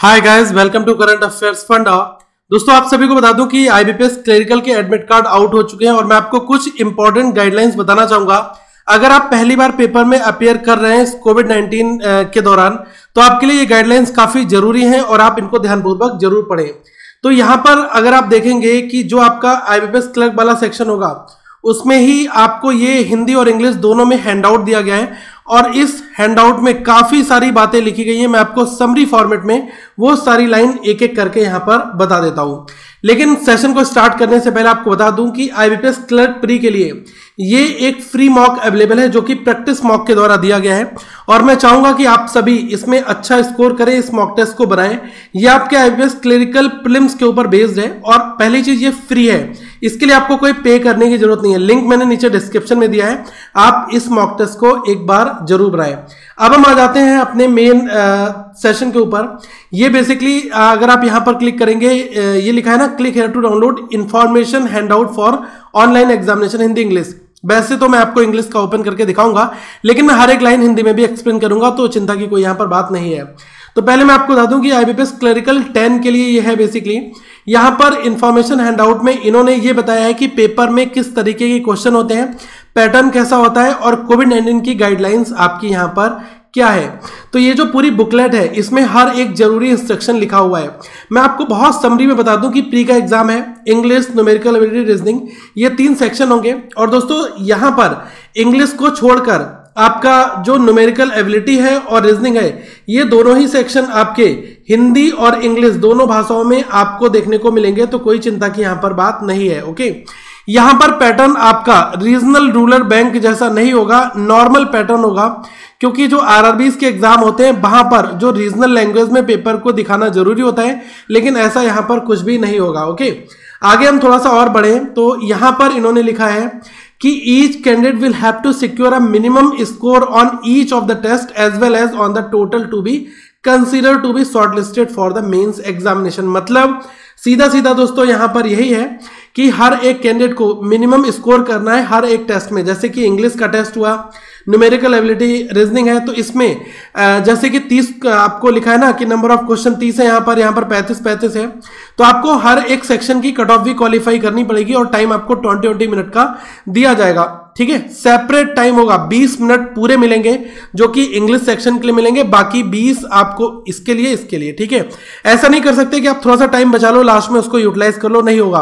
Hi guys, welcome to current affairs funda. दोस्तों, आप सभी को बता दूं कि आईबीपीएस क्लेरिकल के एडमिट कार्ड आउट हो चुके हैं और मैं आपको कुछ इंपॉर्टेंट गाइडलाइंस बताना चाहूंगा। अगर आप पहली बार पेपर में अपीयर कर रहे हैं कोविड-19 के दौरान, तो आपके लिए ये गाइडलाइंस काफी जरूरी हैं और आप इनको ध्यानपूर्वक जरूर पढ़ें। तो यहाँ पर अगर आप देखेंगे कि जो आपका आईबीपीएस क्लर्क वाला सेक्शन होगा, उसमें ही आपको ये हिंदी और इंग्लिश दोनों में हैंडआउट दिया गया है और इस हैंडआउट में काफ़ी सारी बातें लिखी गई हैं। मैं आपको समरी फॉर्मेट में वो सारी लाइन एक एक करके यहाँ पर बता देता हूँ, लेकिन सेशन को स्टार्ट करने से पहले आपको बता दूँ कि आईबीपीएस क्लर्क प्री के लिए ये एक फ्री मॉक अवेलेबल है जो कि प्रैक्टिस मॉक के द्वारा दिया गया है और मैं चाहूँगा कि आप सभी इसमें अच्छा स्कोर करें, इस मॉक टेस्ट को बनाएं। यह आपके आईबीपीएस क्लेरिकल प्रीलिम्स के ऊपर बेस्ड है और पहली चीज़ ये फ्री है, इसके लिए आपको कोई पे करने की जरूरत नहीं है। लिंक मैंने नीचे डिस्क्रिप्शन में दिया है, आप इस मॉक टेस्ट को एक बार जरूर बनाएं। अब हम आ जाते हैं अपने मेन सेशन के ऊपर। ये बेसिकली अगर आप यहाँ पर क्लिक करेंगे, ये लिखा है ना, click here to download information handout for online examination Hindi English. वैसे तो मैं आपको इंग्लिश का ओपन करके दिखाऊंगा, लेकिन मैं हर एक लाइन हिंदी में भी एक्सप्लेन करूंगा, तो चिंता की कोई यहाँ पर बात नहीं है। तो पहले मैं आपको बता दूं कि आईबीपीएस क्लेरिकल 10 के लिए ये है। बेसिकली यहाँ पर इंफॉर्मेशन हैंडआउट में इन्होंने ये बताया है कि पेपर में किस तरीके के क्वेश्चन होते हैं, पैटर्न कैसा होता है और कोविड-19 की गाइडलाइंस आपकी यहाँ पर क्या है। तो ये जो पूरी बुकलेट है, इसमें हर एक जरूरी इंस्ट्रक्शन लिखा हुआ है। मैं आपको बहुत समरी में बता दूं कि प्री का एग्जाम है, इंग्लिश, न्यूमेरिकल एबिलिटी, रीजनिंग, ये 3 सेक्शन होंगे। और दोस्तों, यहाँ पर इंग्लिश को छोड़कर आपका जो न्यूमेरिकल एबिलिटी है और रीजनिंग है, ये दोनों ही सेक्शन आपके हिंदी और इंग्लिश दोनों भाषाओं में आपको देखने को मिलेंगे, तो कोई चिंता की यहाँ पर बात नहीं है। ओके, यहाँ पर पैटर्न आपका रीजनल रूरल बैंक जैसा नहीं होगा, नॉर्मल पैटर्न होगा, क्योंकि जो आरआरबीज के एग्जाम होते हैं वहां पर जो रीजनल लैंग्वेज में पेपर को दिखाना जरूरी होता है, लेकिन ऐसा यहाँ पर कुछ भी नहीं होगा। ओके, आगे हम थोड़ा सा और बढ़े तो यहाँ पर इन्होंने लिखा है कि each candidate will have to secure a minimum score on each of the test as well as on the total to be consider to be shortlisted for the mains examination. मतलब सीधा सीधा दोस्तों यहाँ पर यही है कि हर एक कैंडिडेट को मिनिमम स्कोर करना है हर एक टेस्ट में। जैसे कि इंग्लिश का टेस्ट हुआ, न्यूमेरिकल एबिलिटी, रीजनिंग है, तो इसमें जैसे कि 30 आपको लिखा है ना कि नंबर ऑफ क्वेश्चन 30 है, यहाँ पर 35 है, तो आपको हर एक सेक्शन की कट ऑफ भी क्वालिफाई करनी पड़ेगी और टाइम आपको 20 मिनट का दिया जाएगा। ठीक है, सेपरेट टाइम होगा, 20 मिनट पूरे मिलेंगे जो कि इंग्लिश सेक्शन के लिए मिलेंगे, बाकी 20 आपको इसके लिए। ठीक है, ऐसा नहीं कर सकते कि आप थोड़ा सा टाइम बचा लो, लास्ट में उसको यूटिलाइज कर लो, नहीं होगा।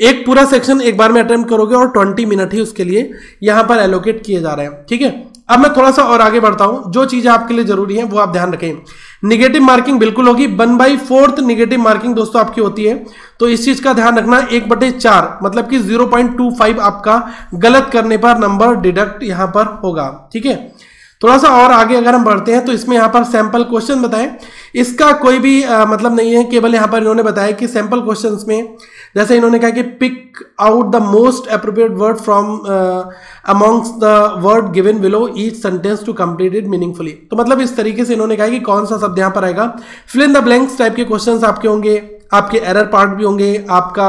एक पूरा सेक्शन एक बार में अटेम्प्ट करोगे और 20 मिनट ही उसके लिए यहां पर एलोकेट किए जा रहे हैं। ठीक है, अब मैं थोड़ा सा और आगे बढ़ता हूं। जो चीजें आपके लिए जरूरी है वो आप ध्यान रखें। निगेटिव मार्किंग बिल्कुल होगी, 1/4 निगेटिव मार्किंग दोस्तों आपकी होती है, तो इस चीज का ध्यान रखना। 1/4 मतलब कि 0.25 आपका गलत करने पर नंबर डिडक्ट यहां पर होगा। ठीक है, थोड़ा सा और आगे अगर हम बढ़ते हैं तो इसमें यहाँ पर सैंपल क्वेश्चन बताएं, इसका कोई भी मतलब नहीं है। केवल यहाँ पर इन्होंने बताया कि सैंपल क्वेश्चंस में जैसे इन्होंने कहा कि pick out the most appropriate word from amongst the word given below each sentence to complete it meaningfully. तो मतलब इस तरीके से इन्होंने कहा कि कौन सा शब्द यहाँ पर आएगा। Fill in the blanks type के क्वेश्चन आपके होंगे, आपके एरर पार्ट भी होंगे, आपका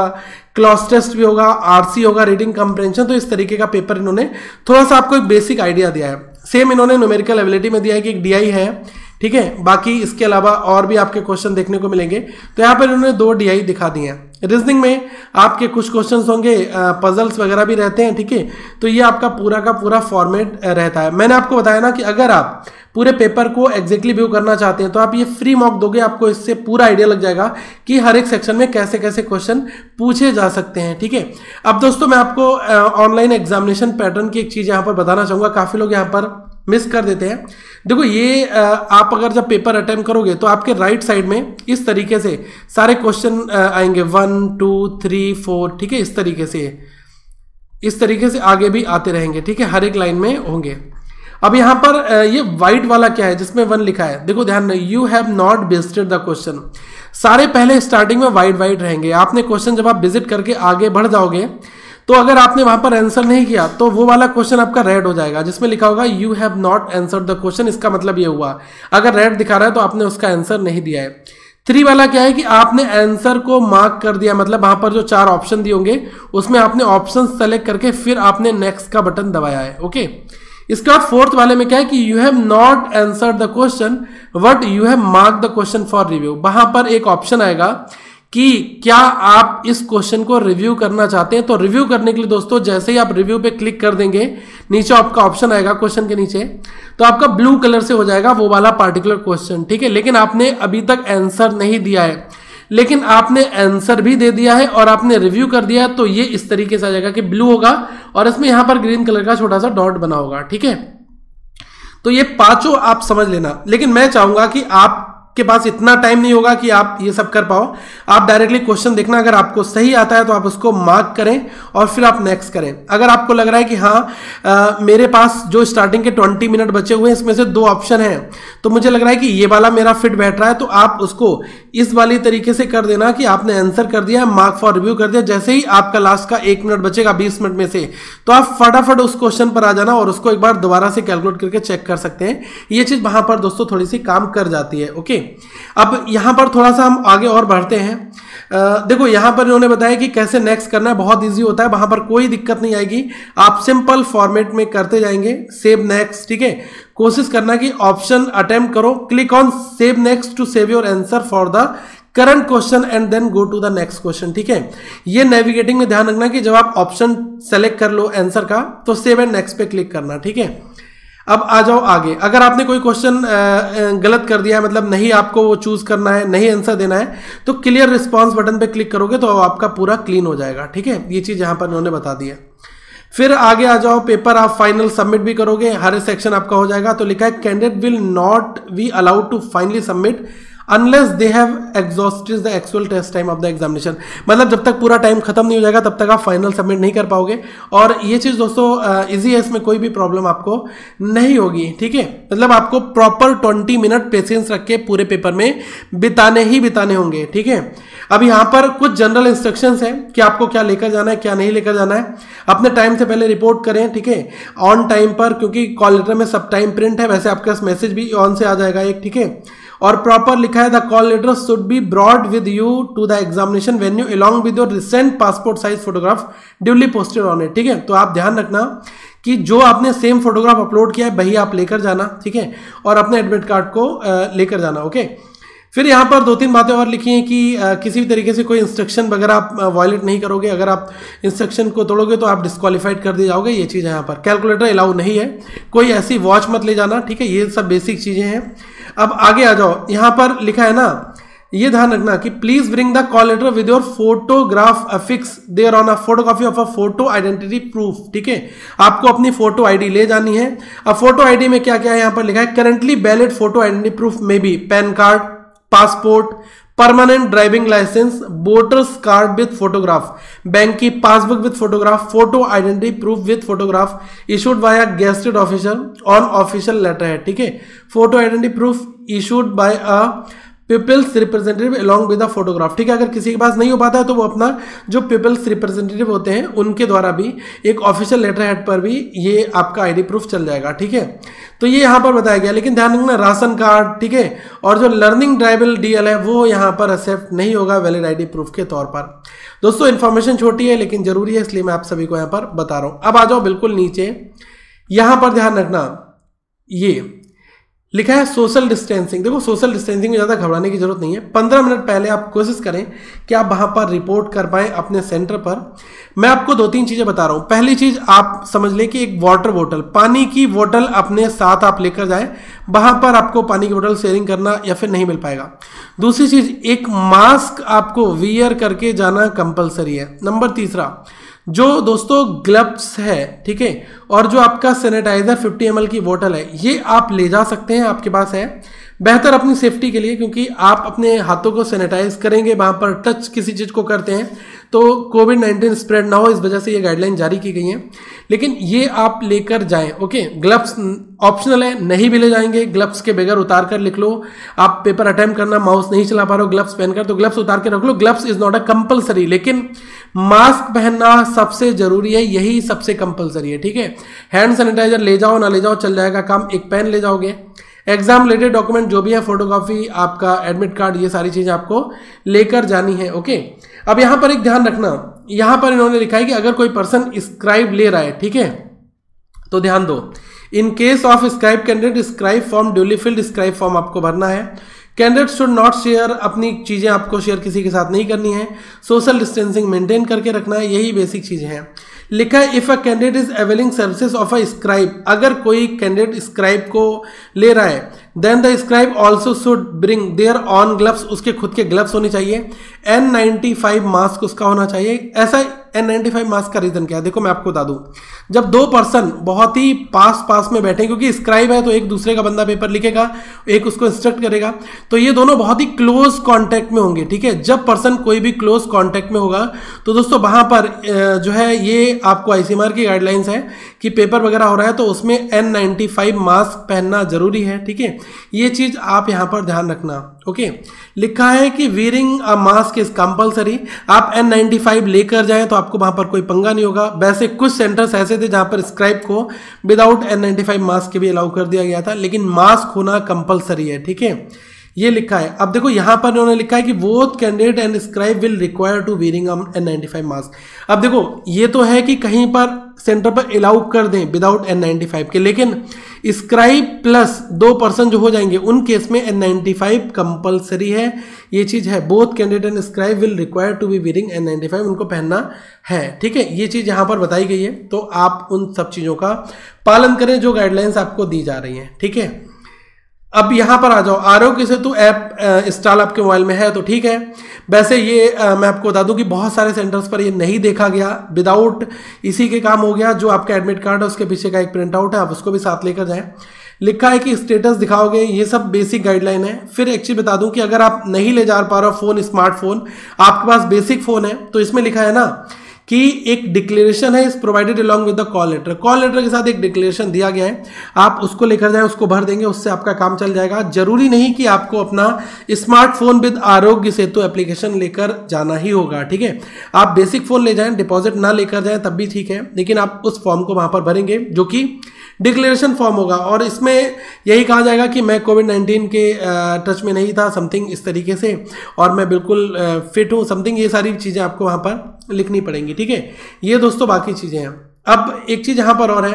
क्लॉस टेस्ट भी होगा, आरसी होगा, रीडिंग कॉम्प्रिहेंशन। तो इस तरीके का पेपर इन्होंने थोड़ा सा आपको एक बेसिक आइडिया दिया है। सेम इन्होंने न्यूमेरिकल एबिलिटी में दिया है कि एक डीआई है। ठीक है, बाकी इसके अलावा और भी आपके क्वेश्चन देखने को मिलेंगे, तो यहाँ पर इन्होंने 2 डीआई दिखा दिए हैं। रीजनिंग में आपके कुछ क्वेश्चंस होंगे, पजल्स वगैरह भी रहते हैं। ठीक है, तो ये आपका पूरा का पूरा फॉर्मेट रहता है। मैंने आपको बताया ना कि अगर आप पूरे पेपर को एग्जैक्टली व्यू करना चाहते हैं तो आप ये फ्री मॉक दोगे, आपको इससे पूरा आइडिया लग जाएगा कि हर एक सेक्शन में कैसे कैसे क्वेश्चन पूछे जा सकते हैं। ठीक है, अब दोस्तों मैं आपको ऑनलाइन एग्जामिनेशन पैटर्न की एक चीज़ यहाँ पर बताना चाहूँगा, काफ़ी लोग यहाँ पर मिस कर देते हैं। देखो, ये आप अगर जब पेपर अटेम्प्ट करोगे तो आपके राइट साइड में इस तरीके से सारे क्वेश्चन आएंगे, 1 2 3 4। ठीक है, इस तरीके से आगे भी आते रहेंगे। ठीक है, हर एक लाइन में होंगे। अब यहाँ पर ये व्हाइट वाला क्या है जिसमें 1 लिखा है, देखो ध्यान रहे, you have not visited the question. सारे पहले स्टार्टिंग में वाइट रहेंगे। आपने क्वेश्चन जब आप विजिट करके आगे बढ़ जाओगे तो अगर आपने वहां पर आंसर नहीं किया तो वो वाला क्वेश्चन आपका रेड हो जाएगा, जिसमें लिखा होगा you have not answered the question. इसका मतलब ये हुआ अगर रेड दिखा रहा है तो आपने उसका आंसर नहीं दिया है। 3 वाला क्या है कि आपने आंसर को मार्क कर दिया, मतलब वहां पर जो 4 ऑप्शन दिए होंगे उसमें आपने ऑप्शन सेलेक्ट करके फिर आपने नेक्स्ट का बटन दबाया है। ओके, इसके बाद फोर्थ वाले में क्या है कि you have not answer the question but you have mark the question for review. वहां पर एक ऑप्शन आएगा कि क्या आप इस क्वेश्चन को रिव्यू करना चाहते हैं। तो रिव्यू करने के लिए दोस्तों जैसे ही आप रिव्यू पे क्लिक कर देंगे, नीचे आपका ऑप्शन आएगा क्वेश्चन के नीचे, तो आपका ब्लू कलर से हो जाएगा वो वाला पार्टिकुलर क्वेश्चन, ठीक है। लेकिन आपने अभी तक आंसर नहीं दिया है, लेकिन आपने आंसर भी दे दिया है और आपने रिव्यू कर दिया है, तो ये इस तरीके से आ जाएगा कि ब्लू होगा और इसमें यहाँ पर ग्रीन कलर का छोटा सा डॉट बना होगा, ठीक है। तो ये पांचों आप समझ लेना, लेकिन मैं चाहूंगा कि आप के पास इतना टाइम नहीं होगा कि आप ये सब कर पाओ। आप डायरेक्टली क्वेश्चन देखना, अगर आपको सही आता है तो आप उसको मार्क करें और फिर आप नेक्स्ट करें। अगर आपको लग रहा है कि हाँ मेरे पास जो स्टार्टिंग के 20 मिनट बचे हुए हैं इसमें से दो ऑप्शन हैं, तो मुझे लग रहा है कि ये वाला मेरा फिट बैठ रहा है, तो आप उसको इस वाली तरीके से कर देना कि आपने आंसर कर दिया, मार्क फॉर रिव्यू कर दिया। जैसे ही आपका लास्ट का 1 मिनट बचेगा 20 मिनट में से, तो आप फटाफट उस क्वेश्चन पर आ जाना और उसको एक बार दोबारा से कैलकुलेट करके चेक कर सकते हैं। ये चीज़ वहाँ पर दोस्तों थोड़ी सी काम कर जाती है, ओके। अब यहां पर थोड़ा सा हम आगे और बढ़ते हैं। देखो यहां पर इन्होंने बताया कि कैसे नेक्स्ट करना है, बहुत इजी होता है, वहां पर कोई दिक्कत नहीं आएगी, आप सिंपल फॉर्मेट में करते जाएंगे सेव नेक्स्ट, ठीक है। कोशिश करना कि ऑप्शन अटेम्प्ट करो, click on save next to save your answer for the current question and then go to the next question, ठीक है। ये नेविगेटिंग में ध्यान रखना कि जब आप ऑप्शन सेलेक्ट कर लो आंसर का तो सेव एंड नेक्स्ट पे क्लिक करना, ठीक है। अब आ जाओ आगे। अगर आपने कोई क्वेश्चन गलत कर दिया है, मतलब नहीं आपको वो चूज करना है, नहीं आंसर देना है, तो क्लियर रिस्पांस बटन पे क्लिक करोगे तो आपका पूरा क्लीन हो जाएगा, ठीक है। ये चीज़ यहाँ पर उन्होंने बता दी है। फिर आगे आ जाओ, पेपर आप फाइनल सबमिट भी करोगे, हर सेक्शन आपका हो जाएगा। तो लिखा है candidate will not be allowed to finally submit unless they have exhausted the actual test time of the examination, मतलब जब तक पूरा टाइम खत्म नहीं हो जाएगा तब तक आप फाइनल सबमिट नहीं कर पाओगे। और ये चीज़ दोस्तों इजी है, इसमें कोई भी प्रॉब्लम आपको नहीं होगी, ठीक है। मतलब आपको प्रॉपर 20 मिनट पेशेंस रख के पूरे पेपर में बिताने ही बिताने होंगे, ठीक है। अब यहाँ पर कुछ जनरल इंस्ट्रक्शंस हैं कि आपको क्या लेकर जाना है, क्या नहीं लेकर जाना है। अपने टाइम से पहले रिपोर्ट करें, ठीक है, ऑन टाइम पर, क्योंकि कॉल लेटर में सब टाइम प्रिंट है, वैसे आपका मैसेज भी ऑन से आ जाएगा एक, ठीक है। और प्रॉपर लिखा है the call letter should be brought with you to the examination venue along with your recent passport size photograph duly posted on it, ठीक है। तो आप ध्यान रखना कि जो आपने सेम फोटोग्राफ अपलोड किया है वही आप लेकर जाना, ठीक है, और अपने एडमिट कार्ड को लेकर जाना, ओके। फिर यहाँ पर 2-3 बातें और लिखी हैं कि किसी भी तरीके से कोई इंस्ट्रक्शन वगैरह आप वायलेट नहीं करोगे, अगर आप इंस्ट्रक्शन को तोड़ोगे तो आप डिस्क्वालीफाइड कर दिए जाओगे, ये चीज़ है यहाँ पर। कैलकुलेटर अलाउ नहीं है, कोई ऐसी वॉच मत ले जाना, ठीक है, ये सब बेसिक चीज़ें हैं। अब आगे आ जाओ, यहाँ पर लिखा है ना, ये ध्यान रखना कि please bring the call letter with your photograph affix there on a photocopy of a photo identity proof, ठीक है। आपको अपनी फोटो आईडी ले जानी है। अब फोटो आईडी में क्या क्या है यहाँ पर लिखा है, currently valid photo identity proof में भी PAN card, passport, permanent driving licence, voters card with photograph, bank की passbook with photograph, photo identity proof with photograph issued by a gazetted officer on official letter है, ठीक है। Photo identity proof issued by a people's representative along with a photograph, ठीक है। अगर किसी के पास नहीं हो पाता है तो वो अपना जो पीपल्स रिप्रेजेंटेटिव होते हैं उनके द्वारा भी एक ऑफिशियल लेटर हेड पर भी ये आपका आईडी प्रूफ चल जाएगा, ठीक है। तो ये यहाँ पर बताया गया, लेकिन ध्यान रखना राशन कार्ड, ठीक है, और जो लर्निंग ड्राइवल डीएल है वो यहाँ पर एक्सेप्ट नहीं होगा वैलिड आईडी प्रूफ के तौर पर। दोस्तों इन्फॉर्मेशन छोटी है लेकिन जरूरी है, इसलिए मैं आप सभी को यहाँ पर बता रहा हूँ। अब आ जाओ बिल्कुल नीचे, यहाँ पर ध्यान रखना ये लिखा है सोशल डिस्टेंसिंग। देखो सोशल डिस्टेंसिंग में ज़्यादा घबराने की जरूरत नहीं है, 15 मिनट पहले आप कोशिश करें कि आप वहाँ पर रिपोर्ट कर पाएँ अपने सेंटर पर। मैं आपको 2-3 चीज़ें बता रहा हूँ। पहली चीज़ आप समझ लें कि एक वाटर बोतल, पानी की बोतल अपने साथ आप लेकर जाएं, वहाँ पर आपको पानी की बोतल शेयरिंग करना या फिर नहीं मिल पाएगा। दूसरी चीज़, एक मास्क आपको वियर करके जाना कंपलसरी है। नंबर तीसरा, जो दोस्तों ग्लव्स है, ठीक है, और जो आपका सैनिटाइजर 50 ml की बोतल है, ये आप ले जा सकते हैं, आपके पास है, बेहतर अपनी सेफ्टी के लिए, क्योंकि आप अपने हाथों को सैनिटाइज करेंगे वहाँ पर टच किसी चीज़ को करते हैं तो कोविड-19 स्प्रेड ना हो, इस वजह से ये गाइडलाइन जारी की गई है। लेकिन ये आप लेकर जाएं, ओके। ग्लव्स ऑप्शनल है, नहीं भी ले जाएंगे ग्लव्स के बगैर उतार कर लिख लो। आप पेपर अटेम्प्ट करना, माउस नहीं चला पा रहे हो ग्लव्स पहनकर, तो ग्लव्स उतार के रख लो, gloves is not a compulsory. लेकिन मास्क पहनना सबसे जरूरी है, यही सबसे कंपलसरी है, ठीक है। हैंड सैनिटाइजर ले जाओ ना ले जाओ चल जाएगा काम, एक पेन ले जाओगे। एग्जाम रिलेटेड डॉक्यूमेंट जो भी है, फोटोकॉपी, आपका एडमिट कार्ड, ये सारी चीज़ें आपको लेकर जानी है, ओके। अब यहाँ पर एक ध्यान रखना, यहाँ पर इन्होंने लिखा है कि अगर कोई पर्सन स्क्राइब ले रहा है, ठीक है, तो ध्यान दो, in case of scribe candidate scribe form duly filled scribe form आपको भरना है। कैंडिडेट शुड नॉट शेयर, अपनी चीज़ें आपको शेयर किसी के साथ नहीं करनी है। सोशल डिस्टेंसिंग मेंटेन करके रखना है, यही बेसिक चीज़ें हैं। लिखा है if a candidate is availing services of a scribe, अगर कोई कैंडिडेट स्क्राइब को ले रहा है, then the scribe also should bring their own gloves, उसके खुद के ग्लव्स होने चाहिए। N95 मास्क उसका होना चाहिए। ऐसा N95 मास्क का रीज़न क्या है, देखो मैं आपको बता दूं, जब दो पर्सन बहुत ही पास पास में बैठे, क्योंकि स्क्राइब है तो एक दूसरे का बंदा पेपर लिखेगा, एक उसको इंस्ट्रक्ट करेगा, तो ये दोनों बहुत ही क्लोज कांटेक्ट में होंगे। ठीक है, जब पर्सन कोई भी क्लोज कांटेक्ट में होगा तो दोस्तों वहाँ पर जो है ये आपको ICMR की गाइडलाइंस है कि पेपर वगैरह हो रहा है तो उसमें N95 मास्क पहनना जरूरी है। ठीक है, ये चीज़ आप यहाँ पर ध्यान रखना। ओके, लिखा है कि wearing a mask is compulsory, आप N95 लेकर जाएं तो आपको वहां पर कोई पंगा नहीं होगा। वैसे कुछ सेंटर्स ऐसे थे जहां पर स्क्राइब को विदाउट N95 मास्क के भी अलाउ कर दिया गया था, लेकिन मास्क होना कंपलसरी है। ठीक है, ये लिखा है। अब देखो यहाँ पर उन्होंने लिखा है कि both candidate and scribe will require to wearing N95 mask. अब देखो ये तो है कि कहीं पर सेंटर पर अलाउ कर दें विदाउट N95 के, लेकिन स्क्राइब प्लस दो पर्सन जो हो जाएंगे उन केस में N95 कंपलसरी है। ये चीज़ है, both candidate and scribe will require to be wearing N95, उनको पहनना है। ठीक है, ये चीज़ यहाँ पर बताई गई है, तो आप उन सब चीज़ों का पालन करें जो गाइडलाइंस आपको दी जा रही हैं। ठीक है, अब यहाँ पर आ जाओ, आरोग्य सेतु ऐप इंस्टॉल आपके मोबाइल में है तो ठीक है। वैसे ये मैं आपको बता दूं कि बहुत सारे सेंटर्स पर ये नहीं देखा गया, विदाउट इसी के काम हो गया। जो आपका एडमिट कार्ड है उसके पीछे का एक प्रिंट आउट है, आप उसको भी साथ लेकर जाएं। लिखा है कि स्टेटस दिखाओगे, ये सब बेसिक गाइडलाइन है। फिर एक चीज़ बता दूं कि अगर आप नहीं ले जा पा रहे हो फ़ोन, स्मार्टफोन आपके पास बेसिक फ़ोन है, तो इसमें लिखा है ना कि एक डिक्लेरेशन है, is provided along with the call letter. Call letter के साथ एक डिक्लेरेशन दिया गया है, आप उसको लेकर जाएं, उसको भर देंगे, उससे आपका काम चल जाएगा। जरूरी नहीं कि आपको अपना smartphone with Aarogya Setu application लेकर जाना ही होगा। ठीक है, आप बेसिक फ़ोन ले जाएं, डिपॉजिट ना लेकर जाएं तब भी ठीक है, लेकिन आप उस फॉर्म को वहाँ पर भरेंगे जो कि डिक्लेरेशन फॉर्म होगा, और इसमें यही कहा जाएगा कि मैं कोविड-19 के टच में नहीं था, समथिंग इस तरीके से, और मैं बिल्कुल फिट हूँ, समथिंग, ये सारी चीज़ें आपको वहाँ पर लिखनी पड़ेंगी। ठीक है, ये दोस्तों बाकी चीज़ें हैं। अब एक चीज़ यहाँ पर और है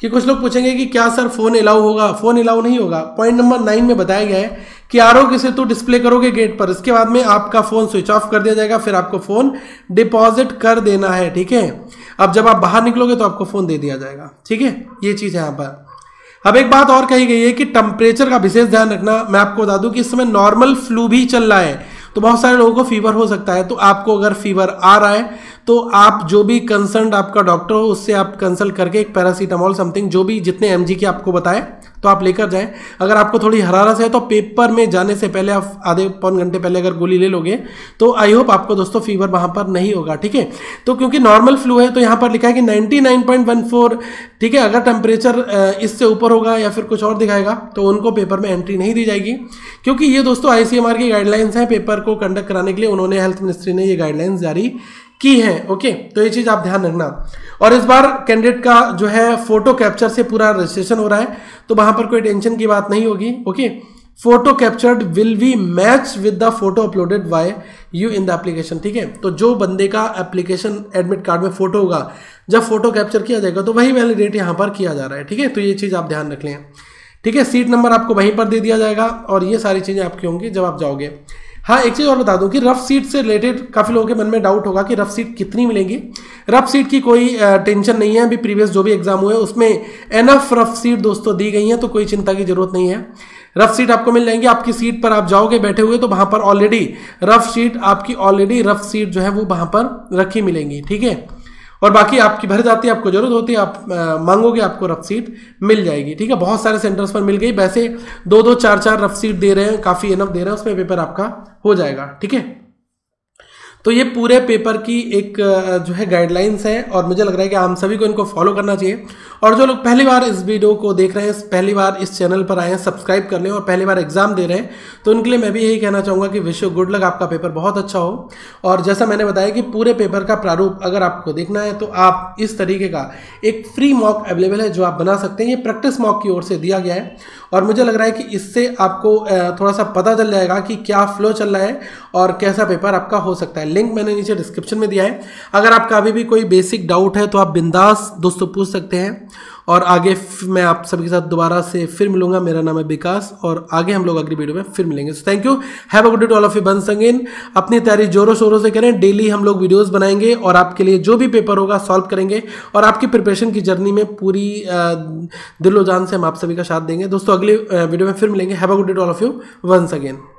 कि कुछ लोग पूछेंगे कि क्या सर फ़ोन अलाउ होगा? फ़ोन अलाउ नहीं होगा। पॉइंट नंबर 9 में बताया गया है कि आरोग्य सेतु डिस्प्ले करोगे गेट पर, इसके बाद में आपका फ़ोन स्विच ऑफ कर दिया जाएगा, फिर आपको फ़ोन डिपॉजिट कर देना है। ठीक है, अब जब आप बाहर निकलोगे तो आपको फ़ोन दे दिया जाएगा। ठीक है, ये चीज़ है यहाँ पर। अब एक बात और कही गई है कि टेम्परेचर का विशेष ध्यान रखना। मैं आपको बता दूँ कि इस समय नॉर्मल फ्लू भी चल रहा है, तो बहुत सारे लोगों को फीवर हो सकता है, तो आपको अगर फीवर आ रहा है तो आप जो भी कंसर्न आपका डॉक्टर हो उससे आप कंसल्ट करके एक पैरासीटामोल समथिंग, जो भी जितने mg की आपको बताएं तो आप लेकर जाएं। अगर आपको थोड़ी हरारत है तो पेपर में जाने से पहले आप आधे पौन घंटे पहले अगर गोली ले लोगे तो आई होप आपको दोस्तों फीवर वहाँ पर नहीं होगा। ठीक है, तो क्योंकि नॉर्मल फ्लू है तो यहाँ पर लिखा है कि 99.14। ठीक है, अगर टेम्परेचर इससे ऊपर होगा या फिर कुछ और दिखाएगा तो उनको पेपर में एंट्री नहीं दी जाएगी, क्योंकि ये दोस्तों ICMR की गाइडलाइंस हैं पेपर को कंडक्ट कराने के लिए, उन्होंने हेल्थ मिनिस्ट्री ने ये गाइडलाइंस जारी की है। ओके, तो ये चीज़ आप ध्यान रखना। और इस बार कैंडिडेट का जो है फोटो कैप्चर से पूरा रजिस्ट्रेशन हो रहा है, तो वहाँ पर कोई टेंशन की बात नहीं होगी। Okay, photo captured will be match with the photo uploaded by you in the application. ठीक है, तो जो बंदे का एप्लीकेशन एडमिट कार्ड में फोटो होगा, जब फोटो कैप्चर किया जाएगा तो वही वैलिडेट यहाँ पर किया जा रहा है। ठीक है, तो ये चीज़ आप ध्यान रख लें। ठीक है, सीट नंबर आपको वहीं पर दे दिया जाएगा, और ये सारी चीज़ें आपकी होंगी जब आप जाओगे। हाँ, एक चीज़ और बता दूं कि रफ सीट से रिलेटेड काफ़ी लोगों के मन में डाउट होगा कि रफ सीट कितनी मिलेंगी। रफ सीट की कोई टेंशन नहीं है, अभी प्रीवियस जो भी एग्जाम हुए उसमें एनफ रफ सीट दोस्तों दी गई है, तो कोई चिंता की जरूरत नहीं है। रफ सीट आपको मिल जाएंगी, आपकी सीट पर आप जाओगे बैठे हुए तो वहाँ पर ऑलरेडी रफ सीट आपकी जो है वो वहाँ पर रखी मिलेंगी। ठीक है, और बाकी आपकी भर जाती है, आपको जरूरत होती है, आप मांगोगे आपको रफ सीट मिल जाएगी। ठीक है, बहुत सारे सेंटर्स पर मिल गई, वैसे 2-4 रफ सीट दे रहे हैं, काफ़ी एनफ दे रहे हैं, उसमें पेपर आपका हो जाएगा। ठीक है, तो ये पूरे पेपर की एक जो है गाइडलाइंस है, और मुझे लग रहा है कि हम सभी को इनको फॉलो करना चाहिए। और जो लोग पहली बार इस वीडियो को देख रहे हैं, पहली बार इस चैनल पर आए हैं, सब्सक्राइब कर लें, और पहली बार एग्जाम दे रहे हैं तो उनके लिए मैं भी यही कहना चाहूँगा कि विश यू गुड लक, आपका पेपर बहुत अच्छा हो। और जैसा मैंने बताया कि पूरे पेपर का प्रारूप अगर आपको देखना है तो आप इस तरीके का एक फ्री मॉक अवेलेबल है जो आप बना सकते हैं, ये प्रैक्टिस मॉक की ओर से दिया गया है, और मुझे लग रहा है कि इससे आपको थोड़ा सा पता चल जाएगा कि क्या फ्लो चल रहा है और कैसा पेपर आपका हो सकता है। लिंक मैंने नीचे डिस्क्रिप्शन में दिया है। अगर आपका अभी भी कोई बेसिक डाउट है तो आप बिंदास दोस्तों पूछ सकते हैं। और आगे मैं आप सबके साथ दोबारा से फिर मिलूंगा। मेरा नाम है विकास और आगे हम लोग अगली वीडियो में फिर मिलेंगे। So thank you, have a good day to all of you once again. अपनी तैयारी जोरों शोरों से करें, डेली हम लोग वीडियोस बनाएंगे और आपके लिए जो भी पेपर होगा सॉल्व करेंगे और आपकी प्रिपरेशन की जर्नी में पूरी दिलो जान से हम आप सभी का साथ देंगे। दोस्तों अगले वीडियो में फिर मिलेंगे। Have a good day to all of you once again.